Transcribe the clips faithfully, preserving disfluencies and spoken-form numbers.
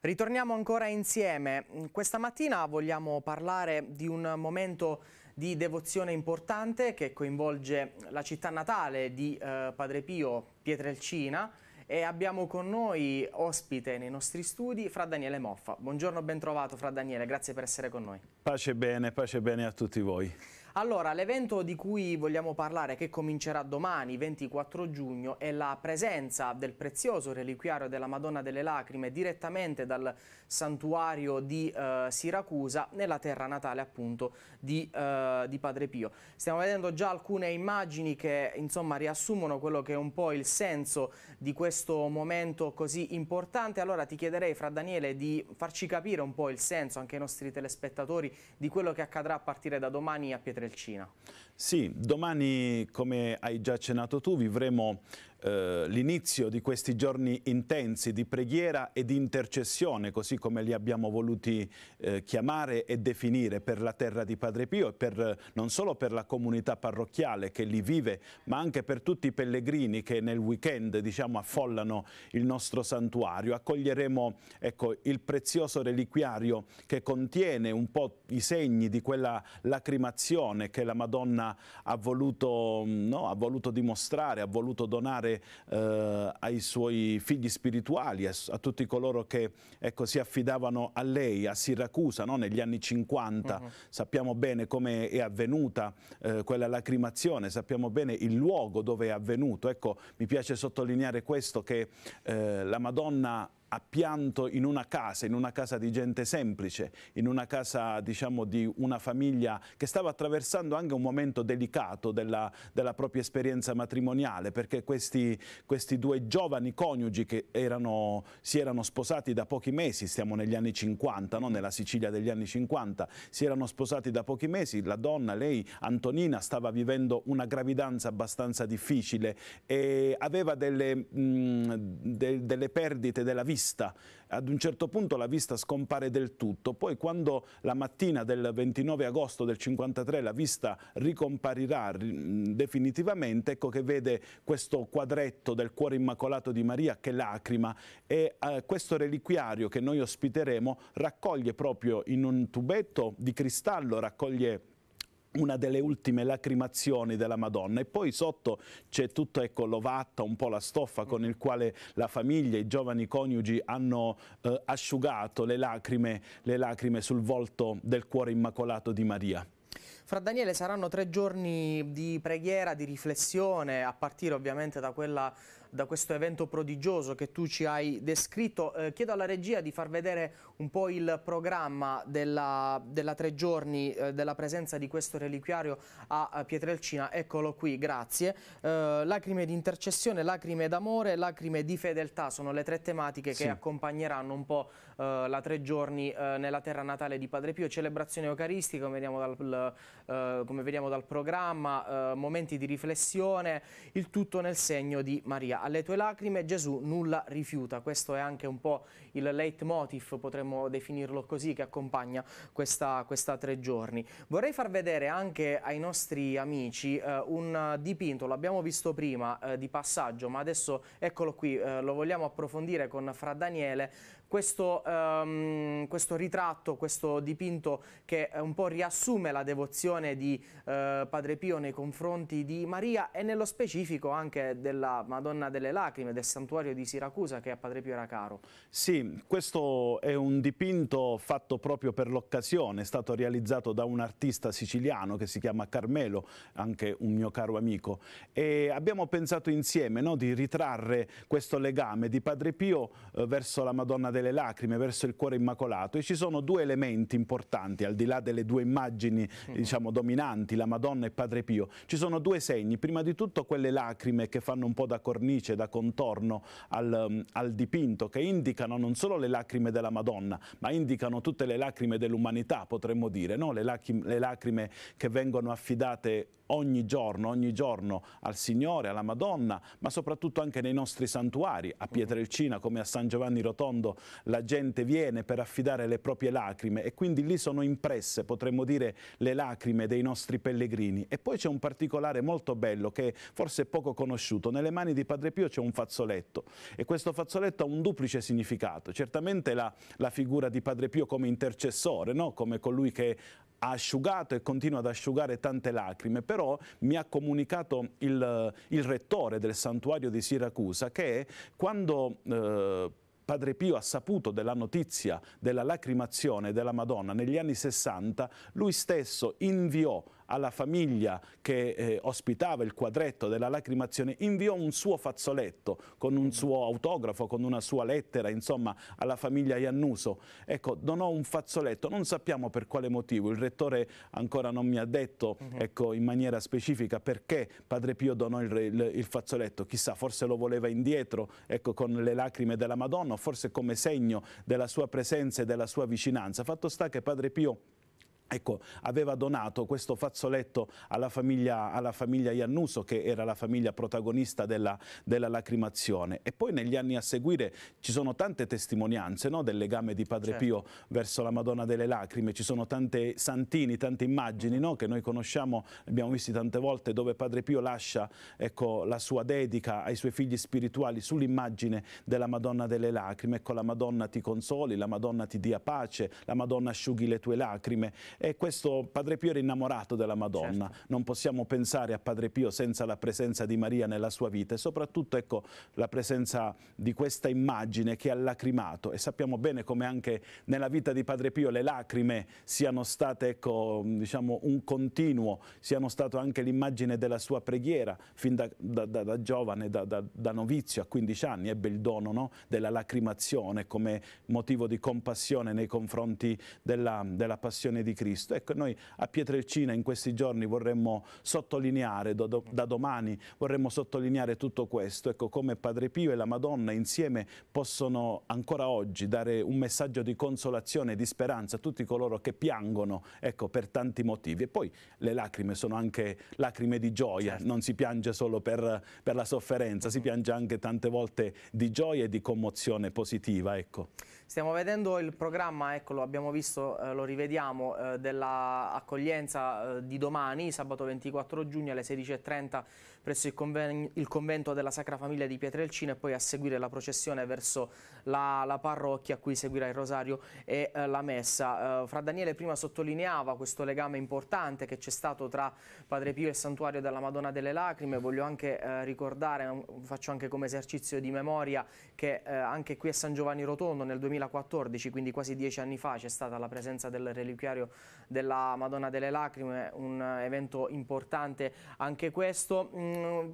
Ritorniamo ancora insieme. Questa mattina vogliamo parlare di un momento di devozione importante che coinvolge la città natale di eh, Padre Pio, Pietrelcina, e abbiamo con noi ospite nei nostri studi Fra Daniele Moffa. Buongiorno, ben trovato Fra Daniele, grazie per essere con noi. Pace bene, pace bene a tutti voi. Allora, l'evento di cui vogliamo parlare, che comincerà domani, ventiquattro giugno, è la presenza del prezioso reliquiario della Madonna delle Lacrime direttamente dal santuario di eh, Siracusa, nella terra natale appunto di, eh, di Padre Pio. Stiamo vedendo già alcune immagini che insomma riassumono quello che è un po' il senso di questo momento così importante. Allora ti chiederei, Fra Daniele, di farci capire un po' il senso anche ai nostri telespettatori di quello che accadrà a partire da domani a Pietrelcina. Sì, domani, come hai già accennato tu, vivremo eh, l'inizio di questi giorni intensi di preghiera e di intercessione, così come li abbiamo voluti eh, chiamare e definire, per la terra di Padre Pio e per, non solo per la comunità parrocchiale che lì vive, ma anche per tutti i pellegrini che nel weekend, diciamo, affollano il nostro santuario. Accoglieremo, ecco, il prezioso reliquiario che contiene un po' i segni di quella lacrimazione che la Madonna ha voluto, no, ha voluto dimostrare, ha voluto donare eh, ai suoi figli spirituali, a, a tutti coloro che, ecco, si affidavano a lei, a Siracusa, no, negli anni cinquanta. Uh-huh. Sappiamo bene come è avvenuta eh, quella lacrimazione, sappiamo bene il luogo dove è avvenuto. Ecco, mi piace sottolineare questo, che eh, la Madonna ha pianto in una casa, in una casa di gente semplice, in una casa, diciamo, di una famiglia che stava attraversando anche un momento delicato della, della propria esperienza matrimoniale, perché questi, questi due giovani coniugi che erano, si erano sposati da pochi mesi, stiamo negli anni cinquanta, no? Nella Sicilia degli anni cinquanta, si erano sposati da pochi mesi, la donna, lei, Antonina, stava vivendo una gravidanza abbastanza difficile e aveva delle, mh, de, delle perdite della vita. Ad un certo punto la vista scompare del tutto, poi quando la mattina del ventinove agosto del cinquantatré la vista ricomparirà definitivamente, ecco che vede questo quadretto del Cuore Immacolato di Maria che lacrima, e eh, questo reliquiario che noi ospiteremo raccoglie proprio in un tubetto di cristallo, raccoglie una delle ultime lacrimazioni della Madonna, e poi sotto c'è tutto, ecco, l'ovatta, un po' la stoffa con il quale la famiglia, i giovani coniugi hanno eh, asciugato le lacrime, le lacrime sul volto del Cuore Immacolato di Maria. Fra Daniele, saranno tre giorni di preghiera, di riflessione, a partire ovviamente da, quella, da questo evento prodigioso che tu ci hai descritto. Eh, chiedo alla regia di far vedere un po' il programma della, della tre giorni, eh, della presenza di questo reliquiario a Pietrelcina. Eccolo qui, grazie. Eh, lacrime di intercessione, lacrime d'amore, lacrime di fedeltà sono le tre tematiche sì. che accompagneranno un po' eh, la tre giorni eh, nella terra natale di Padre Pio. Celebrazione eucaristica, come vediamo dal... Uh, come vediamo dal programma, uh, momenti di riflessione, il tutto nel segno di Maria. Alle tue lacrime Gesù nulla rifiuta, questo è anche un po' il leitmotiv, potremmo definirlo così, che accompagna questa, questa tre giorni. Vorrei far vedere anche ai nostri amici uh, un dipinto, l'abbiamo visto prima uh, di passaggio, ma adesso eccolo qui, uh, lo vogliamo approfondire con Fra Daniele, questo, um, questo ritratto, questo dipinto che un po' riassume la devozione di eh, Padre Pio nei confronti di Maria, e nello specifico anche della Madonna delle Lacrime, del santuario di Siracusa, che a Padre Pio era caro. Sì, questo è un dipinto fatto proprio per l'occasione, è stato realizzato da un artista siciliano che si chiama Carmelo, anche un mio caro amico, e abbiamo pensato insieme, no, di ritrarre questo legame di Padre Pio eh, verso la Madonna delle Lacrime, verso il Cuore Immacolato, e ci sono due elementi importanti, al di là delle due immagini, mm. diciamo, dominanti, la Madonna e Padre Pio. Ci sono due segni, prima di tutto quelle lacrime che fanno un po' da cornice, da contorno al, al dipinto, che indicano non solo le lacrime della Madonna, ma indicano tutte le lacrime dell'umanità, potremmo dire, no? Le lacrime, le lacrime che vengono affidate ogni giorno, ogni giorno al Signore, alla Madonna, ma soprattutto anche nei nostri santuari. A Pietrelcina come a San Giovanni Rotondo la gente viene per affidare le proprie lacrime, e quindi lì sono impresse, potremmo dire, le lacrime dei nostri pellegrini. E poi c'è un particolare molto bello che forse è poco conosciuto: nelle mani di Padre Padre Pio c'è un fazzoletto e questo fazzoletto ha un duplice significato. Certamente la, la figura di Padre Pio come intercessore, no? Come colui che ha asciugato e continua ad asciugare tante lacrime, però mi ha comunicato il, il rettore del santuario di Siracusa che quando eh, Padre Pio ha saputo della notizia della lacrimazione della Madonna negli anni sessanta, lui stesso inviò alla famiglia che eh, ospitava il quadretto della lacrimazione, inviò un suo fazzoletto con un suo autografo, con una sua lettera, insomma, alla famiglia Iannuso. Ecco, donò un fazzoletto, non sappiamo per quale motivo, il rettore ancora non mi ha detto, uh-huh. ecco, in maniera specifica perché Padre Pio donò il, il, il fazzoletto, chissà, forse lo voleva indietro, ecco, con le lacrime della Madonna, forse come segno della sua presenza e della sua vicinanza. Fatto sta che Padre Pio, ecco, aveva donato questo fazzoletto alla famiglia, alla famiglia Iannuso, che era la famiglia protagonista della, della lacrimazione. E poi negli anni a seguire ci sono tante testimonianze, no, del legame di Padre certo. Pio verso la Madonna delle Lacrime, ci sono tante santini, tante immagini, no, che noi conosciamo, abbiamo visto tante volte, dove Padre Pio lascia, ecco, la sua dedica ai suoi figli spirituali sull'immagine della Madonna delle Lacrime. Ecco, la Madonna ti consoli, la Madonna ti dia pace, la Madonna asciughi le tue lacrime. E questo Padre Pio era innamorato della Madonna, certo. non possiamo pensare a Padre Pio senza la presenza di Maria nella sua vita e soprattutto, ecco, la presenza di questa immagine che ha lacrimato. E sappiamo bene come anche nella vita di Padre Pio le lacrime siano state, ecco, diciamo, un continuo, siano stato anche l'immagine della sua preghiera fin da, da, da, da giovane, da, da, da novizio a quindici anni, ebbe il dono, no, della lacrimazione come motivo di compassione nei confronti della, della passione di Cristo. Ecco, noi a Pietrelcina in questi giorni vorremmo sottolineare, do, do, da domani vorremmo sottolineare tutto questo, ecco, come Padre Pio e la Madonna insieme possono ancora oggi dare un messaggio di consolazione e di speranza a tutti coloro che piangono, ecco, per tanti motivi. E poi le lacrime sono anche lacrime di gioia, certo. non si piange solo per, per la sofferenza, si piange anche tante volte di gioia e di commozione positiva. Ecco. Stiamo vedendo il programma, ecco, lo abbiamo visto, eh, lo rivediamo, eh, dell'accoglienza eh, di domani, sabato ventiquattro giugno alle sedici e trenta presso il, conven il convento della Sacra Famiglia di Pietrelcina, e poi a seguire la processione verso la, la parrocchia, a cui seguirà il rosario e eh, la messa. Eh, Fra Daniele prima sottolineava questo legame importante che c'è stato tra Padre Pio e il santuario della Madonna delle Lacrime. Voglio anche eh, ricordare, faccio anche come esercizio di memoria, che eh, anche qui a San Giovanni Rotondo nel duemilaquattordici, quindi quasi dieci anni fa, c'è stata la presenza del reliquiario della Madonna delle Lacrime, un evento importante anche questo.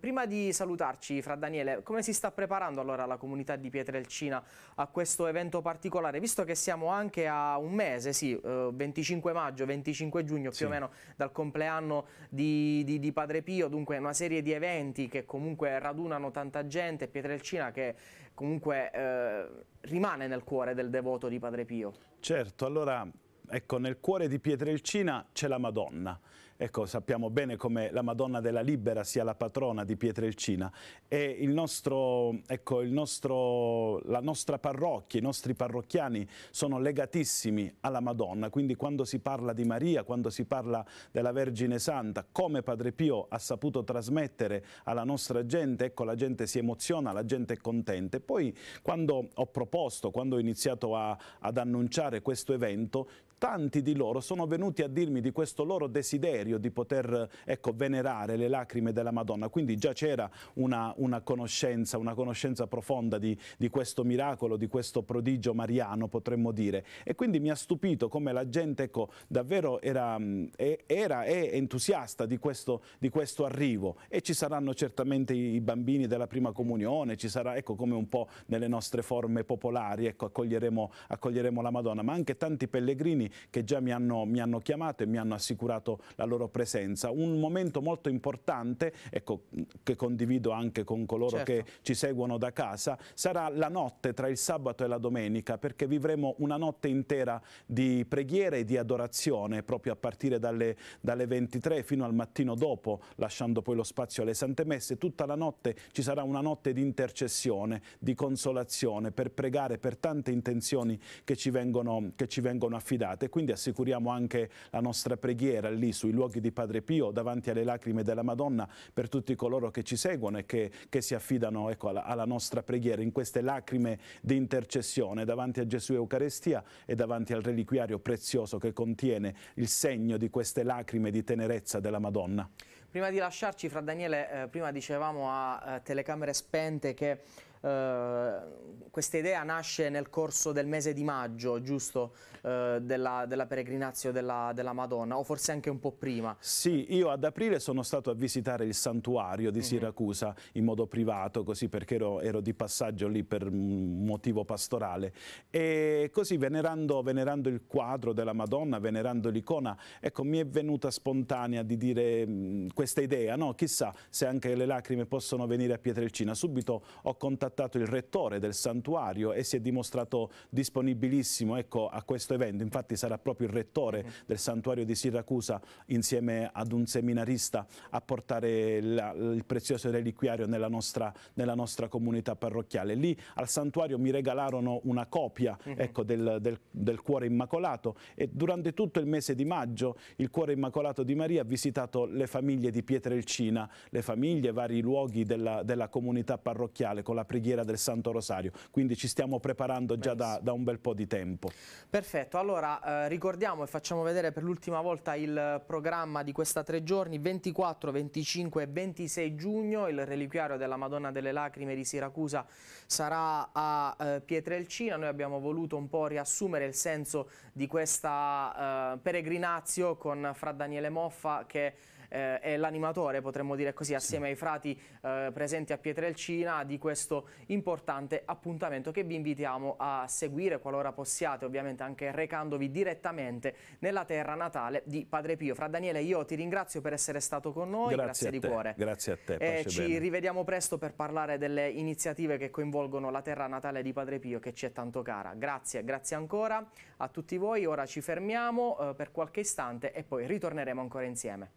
Prima di salutarci, Fra Daniele, come si sta preparando allora la comunità di Pietrelcina a questo evento particolare, visto che siamo anche a un mese, sì, venticinque maggio, venticinque giugno più sì. o meno, dal compleanno di, di, di Padre Pio, dunque una serie di eventi che comunque radunano tanta gente, Pietrelcina che comunque eh, rimane nel cuore del devoto di Padre Pio. Certo, allora, ecco, nel cuore di Pietrelcina c'è la Madonna. Ecco, sappiamo bene come la Madonna della Libera sia la patrona di Pietrelcina, e il nostro, ecco, il nostro, la nostra parrocchia, i nostri parrocchiani sono legatissimi alla Madonna, quindi quando si parla di Maria, quando si parla della Vergine Santa, come Padre Pio ha saputo trasmettere alla nostra gente, ecco, la gente si emoziona, la gente è contenta. E poi quando ho proposto, quando ho iniziato a, ad annunciare questo evento, tanti di loro sono venuti a dirmi di questo loro desiderio di poter, ecco, venerare le lacrime della Madonna. Quindi già c'era una, una conoscenza, una conoscenza profonda di, di questo miracolo, di questo prodigio mariano, potremmo dire. E quindi mi ha stupito come la gente, ecco, davvero era, era è entusiasta di questo, di questo arrivo. E ci saranno certamente i bambini della prima comunione, ci sarà, ecco, come un po' nelle nostre forme popolari, ecco, accoglieremo, accoglieremo la Madonna, ma anche tanti pellegrini che già mi hanno, mi hanno chiamato e mi hanno assicurato la loro presenza. Un momento molto importante, ecco, che condivido anche con coloro certo. che ci seguono da casa, sarà la notte tra il sabato e la domenica, perché vivremo una notte intera di preghiera e di adorazione, proprio a partire dalle, dalle ventitré fino al mattino dopo, lasciando poi lo spazio alle Sante Messe. Tutta la notte ci sarà una notte di intercessione, di consolazione, per pregare per tante intenzioni che ci vengono, che ci vengono affidate. Quindi assicuriamo anche la nostra preghiera lì sui luoghi luoghi di Padre Pio, davanti alle lacrime della Madonna, per tutti coloro che ci seguono e che, che si affidano, ecco, alla, alla nostra preghiera, in queste lacrime di intercessione, davanti a Gesù Eucaristia e davanti al reliquiario prezioso che contiene il segno di queste lacrime di tenerezza della Madonna. Prima di lasciarci, Fra Daniele, eh, prima dicevamo a eh, telecamere spente che eh, questa idea nasce nel corso del mese di maggio, giusto, eh, della, della peregrinazio della, della Madonna, o forse anche un po' prima. Sì, io ad aprile sono stato a visitare il santuario di Siracusa, mm-hmm, in modo privato, così, perché ero, ero di passaggio lì per un motivo pastorale. E così, venerando, venerando il quadro della Madonna, venerando l'icona, ecco, mi è venuta spontanea di dire... Mh, questa idea, no? Chissà se anche le lacrime possono venire a Pietrelcina. Subito ho contattato il rettore del santuario e si è dimostrato disponibilissimo, ecco, a questo evento. Infatti sarà proprio il rettore del santuario di Siracusa, insieme ad un seminarista, a portare la, il prezioso reliquiario nella nostra, nella nostra comunità parrocchiale. Lì al santuario mi regalarono una copia, ecco, del, del, del Cuore Immacolato, e durante tutto il mese di maggio il Cuore Immacolato di Maria ha visitato le famiglie di Pietrelcina, le famiglie, vari luoghi della, della comunità parrocchiale, con la preghiera del Santo Rosario. Quindi ci stiamo preparando già da, da un bel po' di tempo. Perfetto, allora eh, ricordiamo e facciamo vedere per l'ultima volta il programma di questa tre giorni, ventiquattro, venticinque e ventisei giugno, il reliquiario della Madonna delle Lacrime di Siracusa sarà a eh, Pietrelcina. Noi abbiamo voluto un po' riassumere il senso di questa eh, peregrinazio con Fra Daniele Moffa, che Eh, è l'animatore, potremmo dire così, assieme, sì, ai frati eh, presenti a Pietrelcina, di questo importante appuntamento che vi invitiamo a seguire, qualora possiate, ovviamente anche recandovi direttamente nella terra natale di Padre Pio. Fra Daniele, io ti ringrazio per essere stato con noi, grazie, grazie di cuore. Grazie a te. E ci bene. rivediamo presto per parlare delle iniziative che coinvolgono la terra natale di Padre Pio, che ci è tanto cara. Grazie, grazie ancora a tutti voi. Ora ci fermiamo eh, per qualche istante e poi ritorneremo ancora insieme.